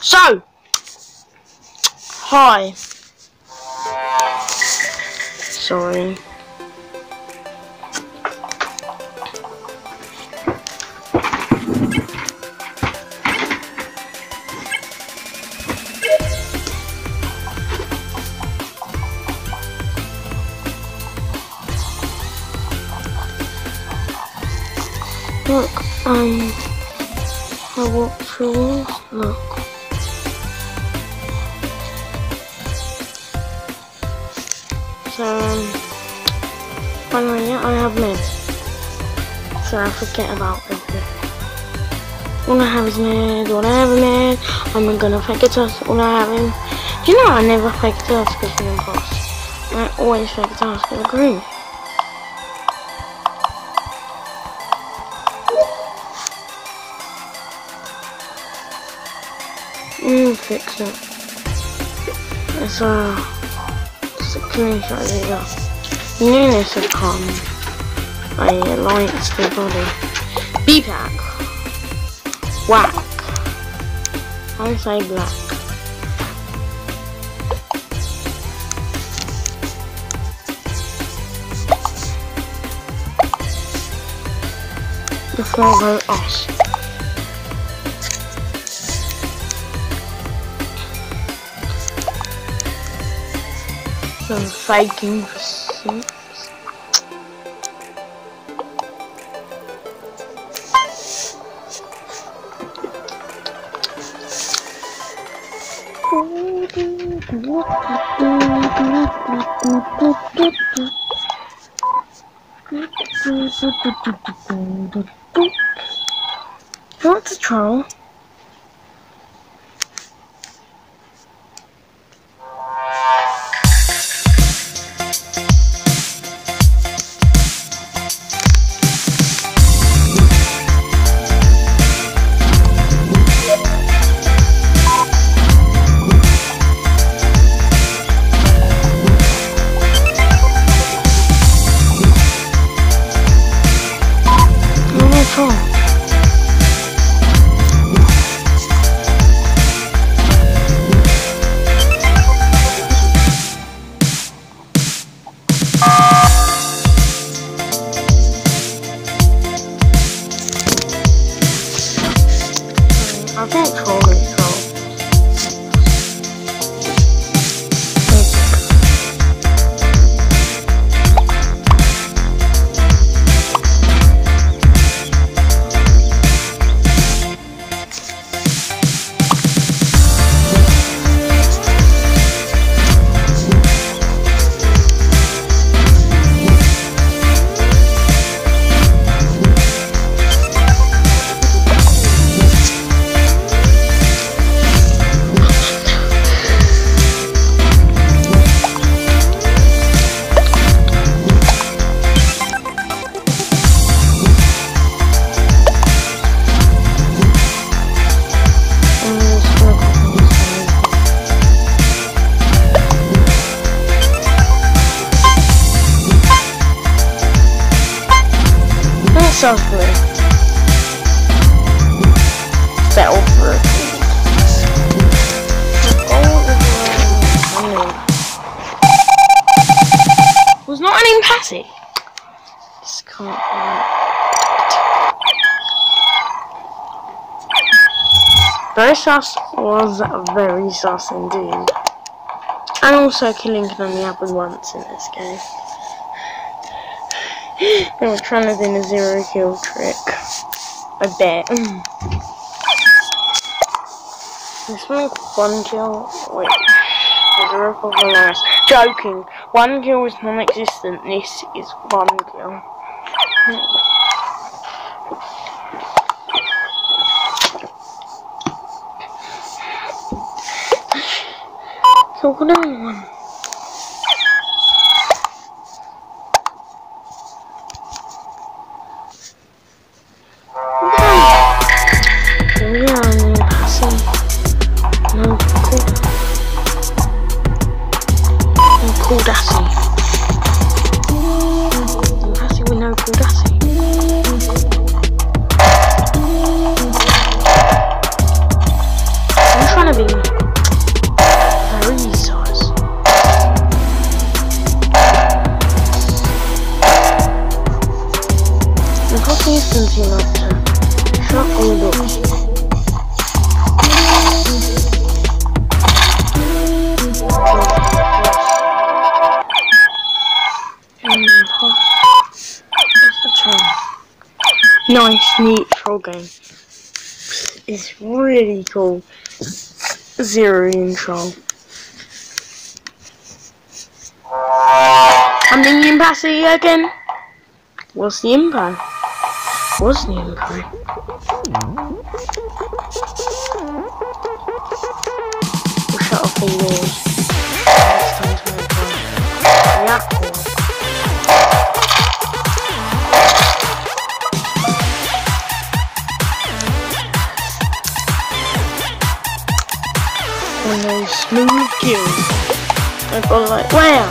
So, hi. Sorry. Look, I walk through walls. Look. So, finally, I have meds. So I forget about everything. All I have is meds, all I have is meds. I'm gonna fake a task, all I have is... Do you know I never fake a task as an imposter? I always fake a task as a green. Fix it. It's a screenshot of it up. Newness has come. I alliance the body. B-pack. Whack. I say black. The floor us. Some faking pursuits. That's a troll. Was not an impassive. Just can't wait. Very sus was very sus indeed. And also killing can only happen once in this game. They were trying to do the zero kill trick. I bet. This one kill, wait, is a rip of the last. Joking, one kill is non-existent, this is one kill. So good everyone. Cool Dassy. Dassy with no cool Dassy. Susie Lobster, Shuffle Book. Nice, neat troll game. It's really cool. Zerion troll. I'm in the impasse again. What's the impasse? What's the impasse? We'll shut off all doors. Yeah. Smooth kill. I've got like, wow!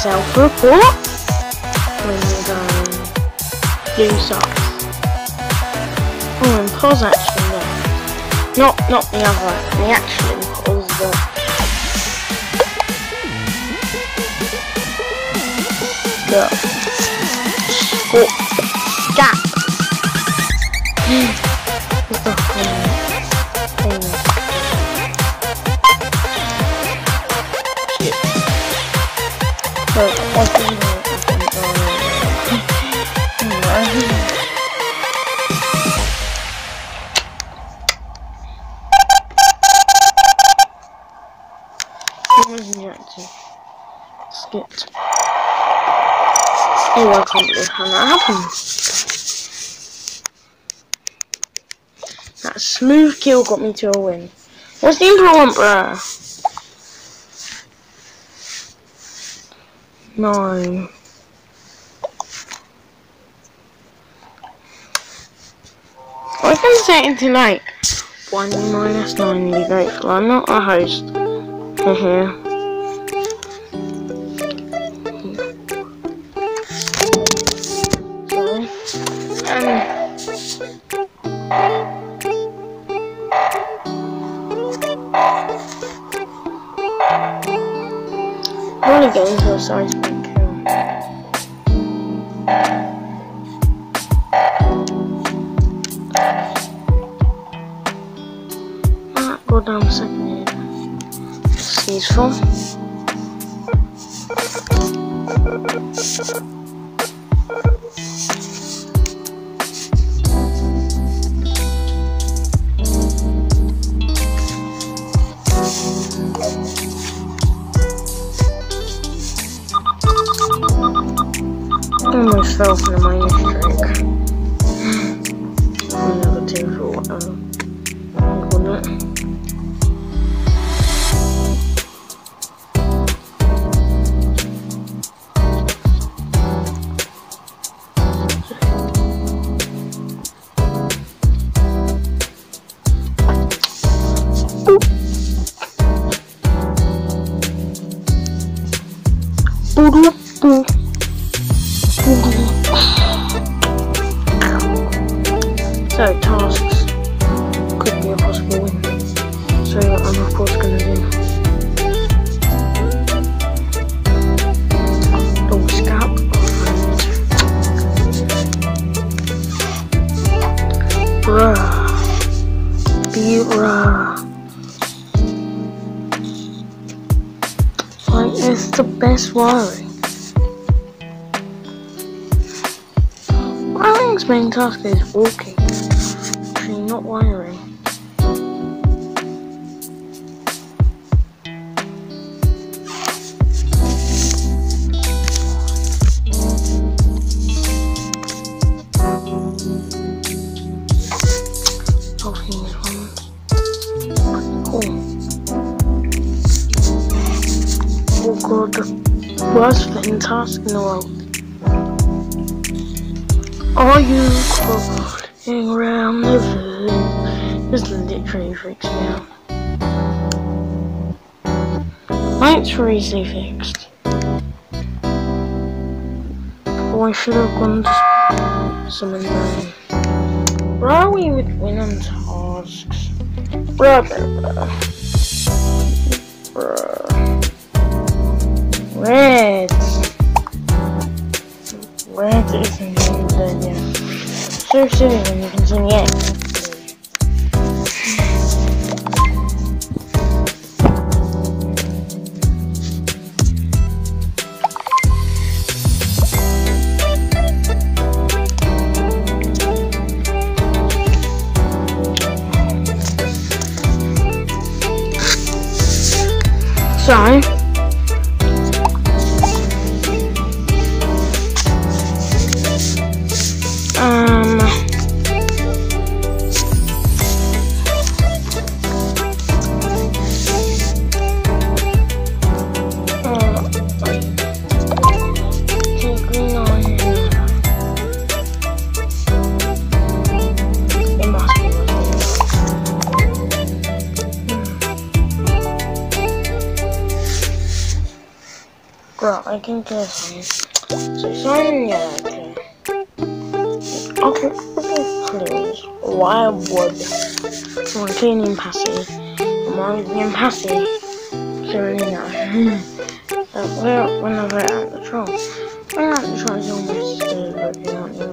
Self-report? When you go, do sucks. Oh, and pause action there. Not the other, the action pause there. Squat. Gap. It's not clean. So, what's the name of it? Skipped. Oh, I can't believe how that happened. That smooth kill got me to a win. What's the improvement, bruh? No. I can say it tonight. 1 minus 9 is equal. I'm not a host. I'm going to go inside and kill. Ah, go down a second here. It's useful. I fell for the minus trick. Another 2 for whatever. I'm gonna. So tasks could be a possible win. So I'm of course gonna win. Double scalp. Bruh. Bruh. Like it's the best wiring. Wiring's main task is walking. Not wiring. Oh god, the worst fitting task in the world. Are you crawling around the village? This literally freaks me out. Lights were easily fixed. Oh, I should have gone to summon them. Bruh, we would win on tasks. Bruh. Reds. Reds isn't even there yet. serve soon and you consume yang. Sorry. Well, I can do this one. So, sign okay. Okay, please. Why would Montanian Passy, Montanian Passy, Serena? Whenever I'm at the troll, when I'm at the troll, it's almost as if you want your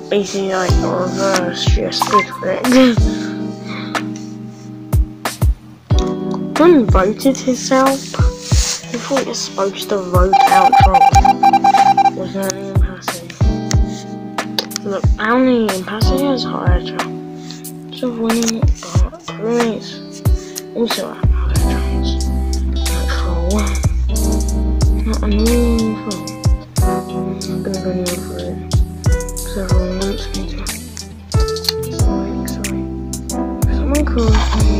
boss. Basically, like a reverse just secret. Someone voted himself. He thought you're supposed to vote out trolls. Was there any impasse? Look, how many impasse has higher troll? So winning but creates also have higher trolls. Like troll. Not a new troll. I'm gonna go near for it. So everyone wants me to. Sorry. Someone calls me.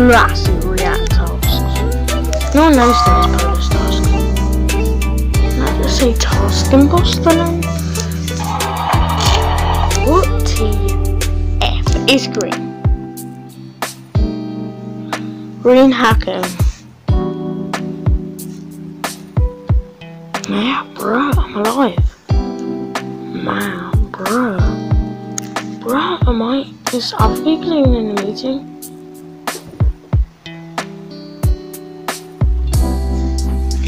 Classic React tasks. No one knows that it's bonus tasks. Can I just say task emboss the name? What TF is green? Green hacker. Yeah, bruh, I'm alive. Wow, bruh. Bruh, am I? Is I've been playing in a meeting.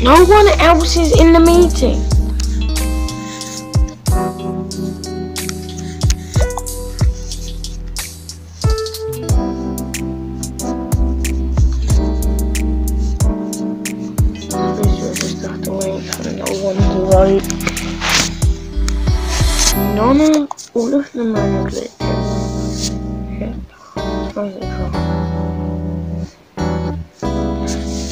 No one else is in the meeting. Just have to wait for no one to vote. None of all of them are glitches. Shit. Where's it from?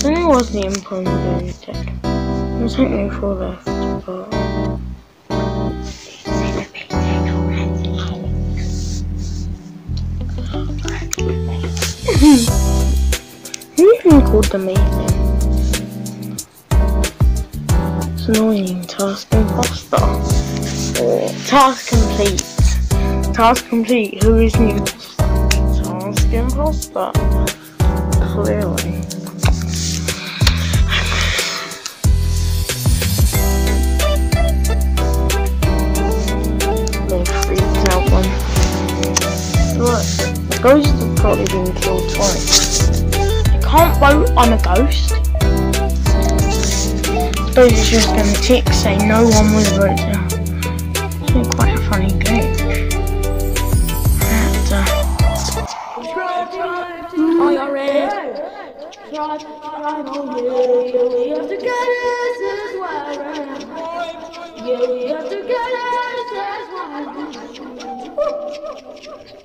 Then it was the impromptu tech. It was technically 4 left, but... Who even called the meeting? It's annoying. Task imposter. Or task complete. Task complete. Who is new? Task imposter. Clearly. Ghost has probably been killed twice. I can't vote on a ghost. I suppose it's just going to tick, say no one would vote down. It's been quite a funny game. And, we have to get it, that's why